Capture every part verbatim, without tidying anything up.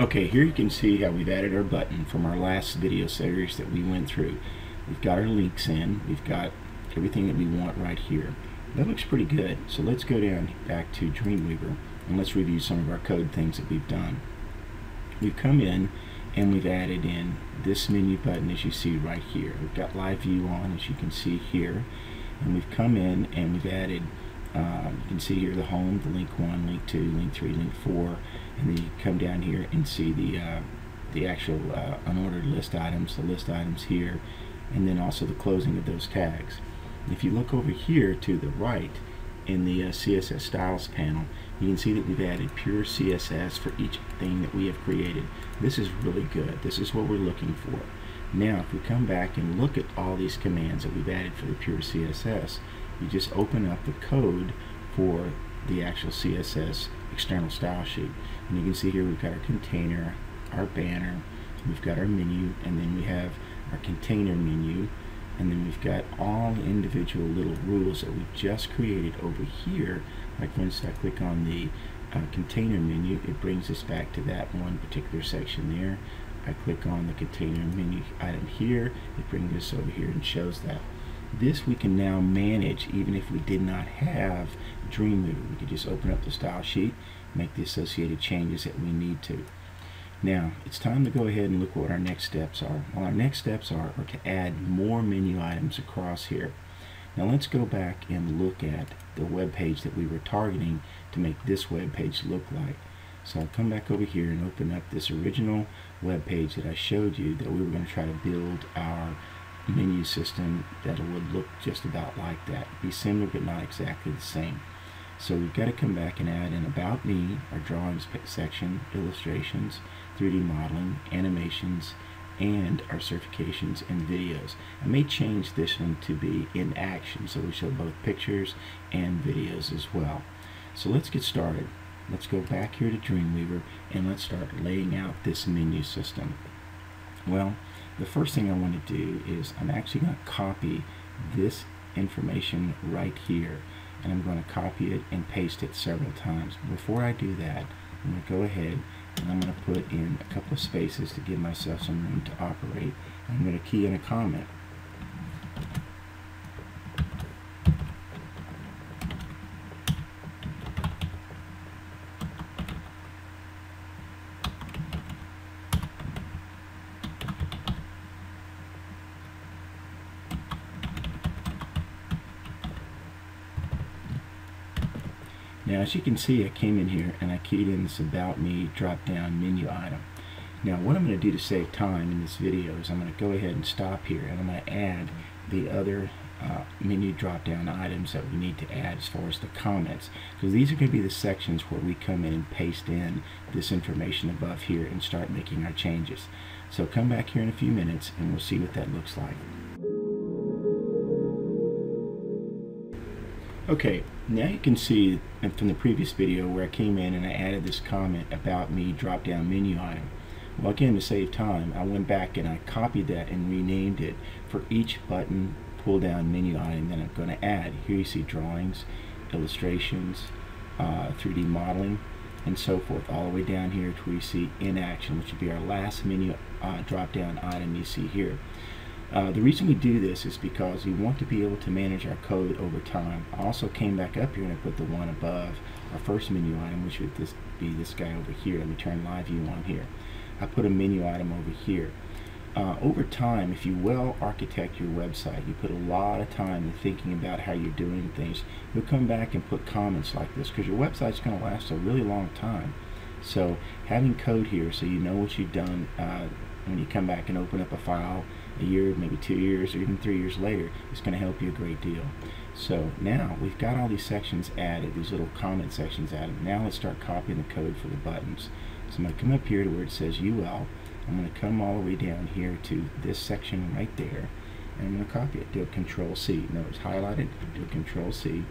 Okay, here you can see how we've added our button from our last video series that we went through. We've got our links in, we've got everything that we want right here. That looks pretty good. So let's go down back to Dreamweaver and let's review some of our code things that we've done. We've come in and we've added in this menu button as you see right here. We've got Live View on as you can see here, and we've come in and we've added Uh, you can see here the home, the link one, link two, link three, link four, and then you come down here and see the uh, the actual uh, unordered list items, the list items here, and then also the closing of those tags. And if you look over here to the right in the uh, C S S styles panel, you can see that we've added pure C S S for each thing that we have created. This is really good. This is what we're looking for. Now if we come back and look at all these commands that we've added for the pure C S S, you just open up the code for the actual C S S external style sheet. And you can see here we've got our container, our banner, we've got our menu, and then we have our container menu, and then we've got all the individual little rules that we've just created over here. Like once I click on the uh, container menu, it brings us back to that one particular section there. I click on the container menu item here, it brings us over here and shows that. This we can now manage even if we did not have Dreamweaver. We could just open up the style sheet, make the associated changes that we need to. Now it's time to go ahead and look what our next steps are. Well, our next steps are, are to add more menu items across here. Now let's go back and look at the web page that we were targeting to make this web page look like. So I'll come back over here and open up this original web page that I showed you that we were going to try to build our menu system that would look just about like that. Be similar but not exactly the same. So we've got to come back and add in About Me, our drawings section, illustrations, three D modeling, animations, and our certifications and videos. I may change this one to be in action so we show both pictures and videos as well. So let's get started. Let's go back here to Dreamweaver and let's start laying out this menu system. Well, the first thing I want to do is I'm actually going to copy this information right here, and I'm going to copy it and paste it several times. Before I do that, I'm going to go ahead and I'm going to put in a couple of spaces to give myself some room to operate. I'm going to key in a comment. Now as you can see, I came in here and I keyed in this About Me drop down menu item. Now what I'm going to do to save time in this video is I'm going to go ahead and stop here, and I'm going to add the other uh, menu drop down items that we need to add as far as the comments. Because these are going to be the sections where we come in and paste in this information above here and start making our changes. So come back here in a few minutes and we'll see what that looks like. Okay, now you can see from the previous video where I came in and I added this comment About Me drop down menu item. Well, again, to save time, I went back and I copied that and renamed it for each button pull down menu item that I'm going to add. Here you see drawings, illustrations, uh, three D modeling, and so forth, all the way down here to where you see in action, which would be our last menu uh, drop down item you see here. Uh, the reason we do this is because we want to be able to manage our code over time. I also came back up here and I put the one above our first menu item, which would this be this guy over here. Let me turn Live View on here. I put a menu item over here. Uh, over time, if you well architect your website, you put a lot of time in thinking about how you're doing things, you'll come back and put comments like this because your website's going to last a really long time. So having code here so you know what you've done uh, when you come back and open up a file a year, maybe two years, or even three years later, it's going to help you a great deal. So now we've got all these sections added, these little comment sections added. Now let's start copying the code for the buttons. So I'm going to come up here to where it says U L. I'm going to come all the way down here to this section right there, and I'm going to copy it. Do a Control C. Notice highlighted. Do a Control C.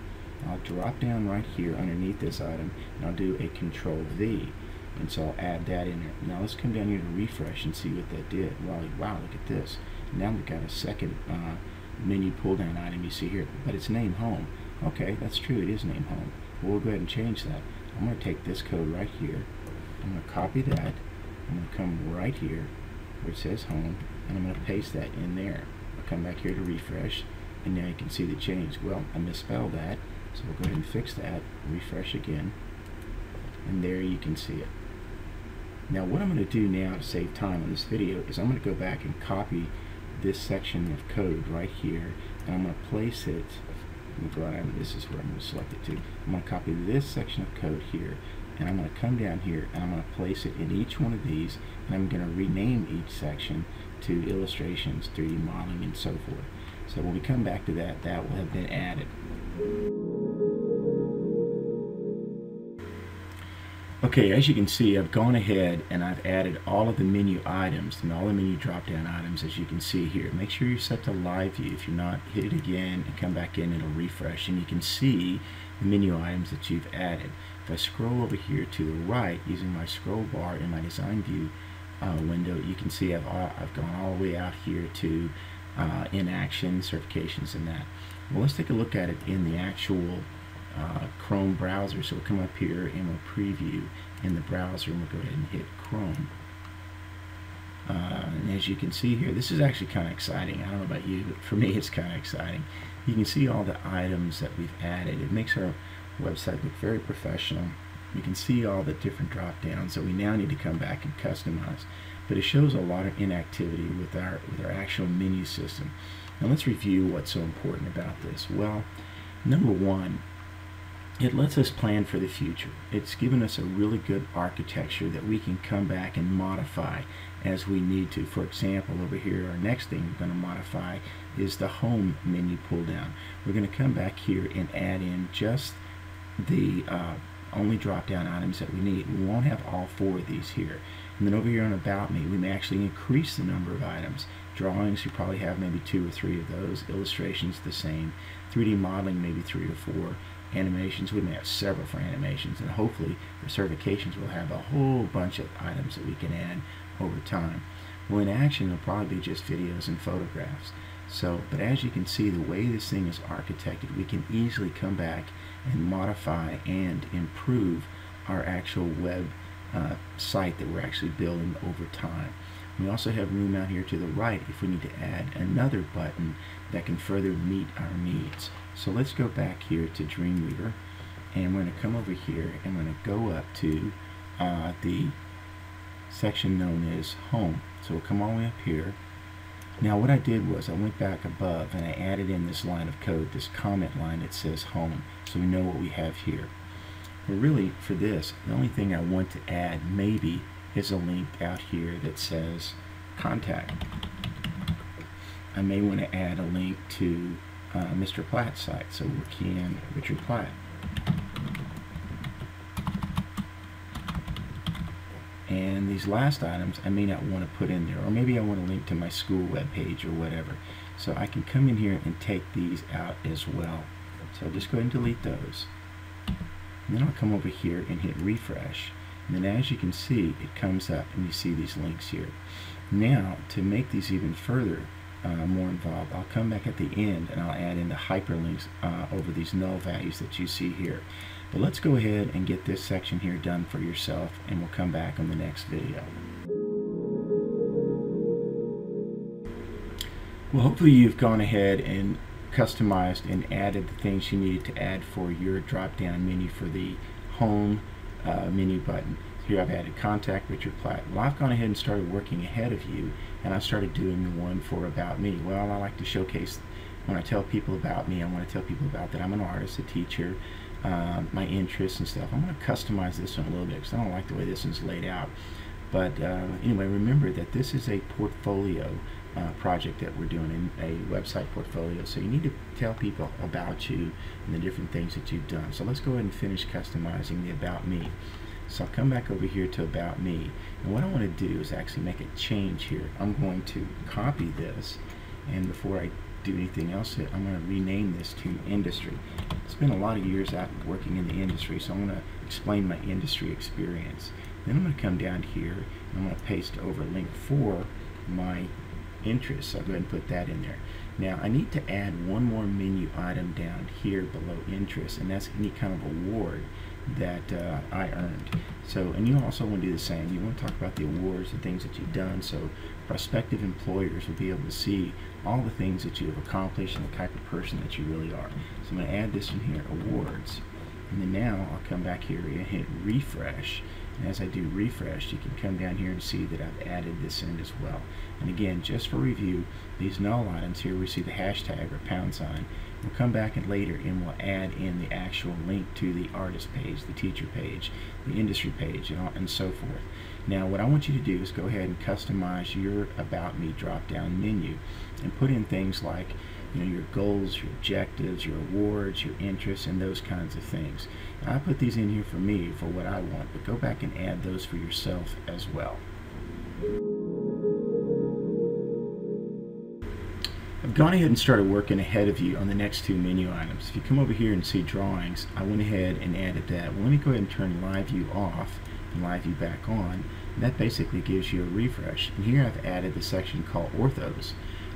I'll drop down right here underneath this item, and I'll do a Control V. And so I'll add that in there. Now let's come down here to refresh and see what that did. Wow, wow, look at this. Now we've got a second uh, menu pull-down item you see here, but it's named Home. Okay, that's true, it is named Home. We'll go ahead and change that. I'm going to take this code right here. I'm going to copy that. I'm going to come right here where it says home, and I'm going to paste that in there. I'll come back here to refresh, and now you can see the change. Well, I misspelled that, so we'll go ahead and fix that, refresh again, and there you can see it. Now what I'm going to do now to save time on this video is I'm going to go back and copy this section of code right here, and I'm going to place it, I'm going to, this is where I'm going to select it to, I'm going to copy this section of code here, and I'm going to come down here and I'm going to place it in each one of these, and I'm going to rename each section to illustrations, three D modeling, and so forth. So when we come back to that, that will have been added. Okay, as you can see, I've gone ahead and I've added all of the menu items and all the menu drop-down items, as you can see here. Make sure you're set to Live View. If you're not, hit it again and come back in, it'll refresh, and you can see the menu items that you've added. If I scroll over here to the right using my scroll bar in my Design View uh, window, you can see I've, all, I've gone all the way out here to uh, in action, certifications, and that. Well, let's take a look at it in the actual Uh, Chrome browser. So we'll come up here and we'll preview in the browser, and we'll go ahead and hit Chrome. Uh, and as you can see here, this is actually kind of exciting. I don't know about you, but for me it's kind of exciting. You can see all the items that we've added. It makes our website look very professional. You can see all the different drop downs that we now need to come back and customize. But it shows a lot of inactivity with our, with our actual menu system. Now let's review what's so important about this. Well, number one, it lets us plan for the future. It's given us a really good architecture that we can come back and modify as we need to. For example, over here, our next thing we're going to modify is the home menu pull down. We're going to come back here and add in just the uh, only drop down items that we need. We won't have all four of these here. And then over here on About Me, we may actually increase the number of items. Drawings, you probably have maybe two or three of those. Illustrations, the same. three D modeling, maybe three or four. Animations, we may have several for animations, and hopefully for certifications we'll have a whole bunch of items that we can add over time. Well, in action it'll probably be just videos and photographs. So, but as you can see, the way this thing is architected, we can easily come back and modify and improve our actual web uh, site that we're actually building over time. We also have room out here to the right if we need to add another button that can further meet our needs. So let's go back here to Dreamweaver, and we're going to come over here and we're going to go up to uh, the section known as Home. So we'll come all the way up here. Now what I did was I went back above and I added in this line of code, this comment line that says Home, so we know what we have here. But really for this, the only thing I want to add maybe is a link out here that says Contact. I may want to add a link to uh, Mister Platt's site, so we'll key in Richard Platt. And these last items I may not want to put in there, or maybe I want to link to my school webpage or whatever. So I can come in here and take these out as well. So I'll just go ahead and delete those. And then I'll come over here and hit refresh. And then as you can see, it comes up and you see these links here. Now, to make these even further uh, more involved, I'll come back at the end and I'll add in the hyperlinks uh, over these null values that you see here. But let's go ahead and get this section here done for yourself, and we'll come back on the next video. Well, hopefully you've gone ahead and customized and added the things you needed to add for your drop-down menu for the home Uh, menu button. Here I've added Contact Richard Platt. Well, I've gone ahead and started working ahead of you, and I started doing the one for About Me. Well, I like to showcase, when I tell people about me, I want to tell people about that I'm an artist, a teacher, uh, my interests and stuff. I'm going to customize this one a little bit because I don't like the way this one's laid out. But uh, anyway, remember that this is a portfolio uh, project that we're doing, in a website portfolio. So you need to tell people about you and the different things that you've done. So let's go ahead and finish customizing the About Me. So I'll come back over here to About Me. And what I want to do is actually make a change here. I'm going to copy this, and before I do anything else, I'm going to rename this to Industry. It's been a lot of years out working in the industry, so I'm going to explain my industry experience. Then I'm going to come down here and I'm going to paste over link for my interests. So I'll go ahead and put that in there. Now I need to add one more menu item down here below interest, and that's any kind of award that uh, I earned. So, and you also want to do the same. You want to talk about the awards and things that you've done, so prospective employers will be able to see all the things that you have accomplished and the type of person that you really are. So I'm going to add this in here, awards. And then now I'll come back here and hit refresh. And as I do refresh, you can come down here and see that I've added this in as well. And again, just for review, these null items here, we see the hashtag or pound sign. We'll come back and later and we'll add in the actual link to the artist page, the teacher page, the industry page, and, all, and so forth. Now what I want you to do is go ahead and customize your About Me drop-down menu and put in things like, you know, your goals, your objectives, your awards, your interests, and those kinds of things. Now, I put these in here for me for what I want, but go back and add those for yourself as well. I've gone ahead and started working ahead of you on the next two menu items. If you come over here and see drawings, I went ahead and added that. Well, let me go ahead and turn Live View off and Live View back on. And that basically gives you a refresh. And here I've added the section called Orthos.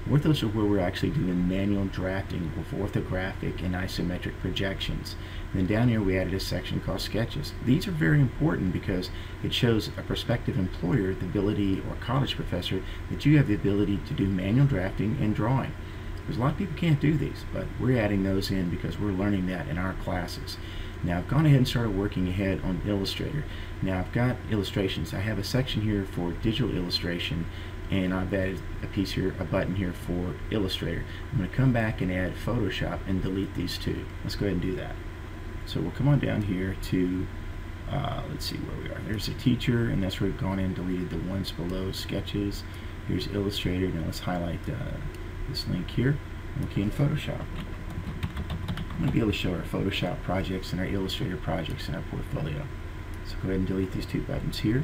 Orthos are where we're actually doing manual drafting with orthographic and isometric projections. And then down here we added a section called Sketches. These are very important because it shows a prospective employer, the ability, or college professor, that you have the ability to do manual drafting and drawing. Because a lot of people can't do these, but we're adding those in because we're learning that in our classes. Now I've gone ahead and started working ahead on Illustrator. Now I've got illustrations. I have a section here for digital illustration, and I've added a piece here, a button here for Illustrator. I'm going to come back and add Photoshop and delete these two. Let's go ahead and do that. So we'll come on down here to, uh, let's see where we are. There's a teacher, and that's where we've gone in and deleted the ones below, Sketches. Here's Illustrator. Now let's highlight uh, this link here. Okay, in Photoshop. I'm going to be able to show our Photoshop projects and our Illustrator projects in our portfolio. So go ahead and delete these two buttons here.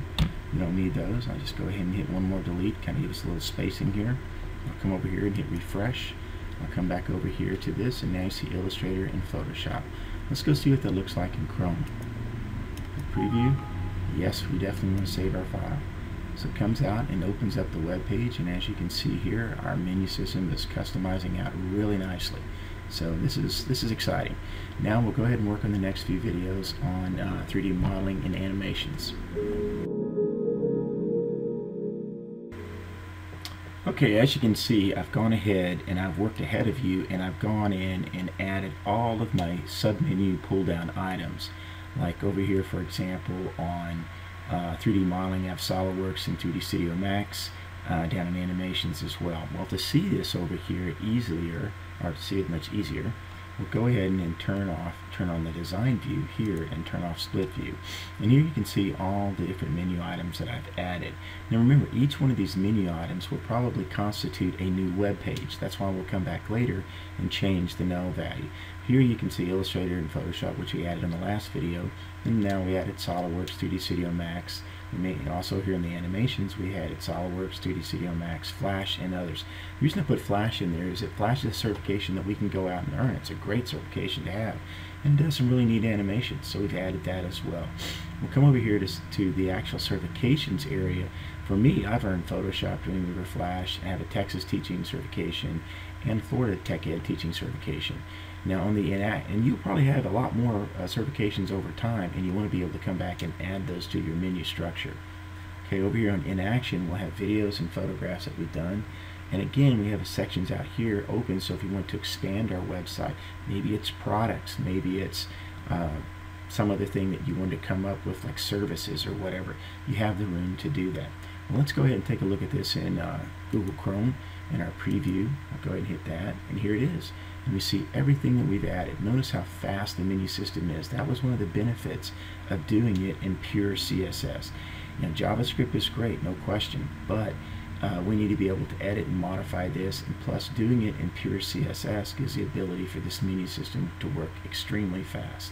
You don't need those. I'll just go ahead and hit one more delete, kind of give us a little spacing here. I'll come over here and hit refresh. I'll come back over here to this, and now you see Illustrator and Photoshop. Let's go see what that looks like in Chrome. Preview. Yes, we definitely want to save our file. So it comes out and opens up the web page, and as you can see here, our menu system is customizing out really nicely. So this is this is exciting. Now we'll go ahead and work on the next few videos on uh, three D modeling and animations. Okay, as you can see, I've gone ahead and I've worked ahead of you, and I've gone in and added all of my submenu pull-down items. Like over here, for example, on uh, three D modeling, I have SolidWorks and three D Studio Max, uh, down in animations as well. Well, to see this over here easier, or to see it much easier, we'll go ahead and, and turn off, turn on the design view here and turn off split view. And here you can see all the different menu items that I've added. Now remember, each one of these menu items will probably constitute a new web page. That's why we'll come back later and change the null value. Here you can see Illustrator and Photoshop, which we added in the last video, and now we added SolidWorks, three D Studio Max. And also here in the animations, we added SolidWorks, three D Studio Max, Flash, and others. The reason I put Flash in there is that Flash is a certification that we can go out and earn. It's a great certification to have, and it does some really neat animations, so we've added that as well. We'll come over here to, to the actual certifications area. For me, I've earned Photoshop, Dreamweaver, Flash. I have a Texas teaching certification and Florida Tech Ed teaching certification. Now on the and you'll probably have a lot more uh, certifications over time, and you want to be able to come back and add those to your menu structure. Okay, over here on In Action, we'll have videos and photographs that we've done. And again, we have sections out here open, so if you want to expand our website, maybe it's products, maybe it's uh, some other thing that you want to come up with, like services or whatever. You have the room to do that. Well, let's go ahead and take a look at this in uh, Google Chrome in our preview. I'll go ahead and hit that, and here it is. And we see everything that we've added. Notice how fast the menu system is. That was one of the benefits of doing it in pure C S S. Now, JavaScript is great, no question, but Uh, we need to be able to edit and modify this, and plus doing it in pure C S S gives the ability for this menu system to work extremely fast.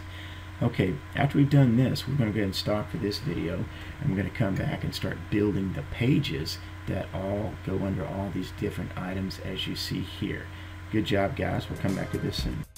Okay, after we've done this, we're going to go ahead and stop for this video, and we're going to come back and start building the pages that all go under all these different items as you see here. Good job, guys. We'll come back to this soon.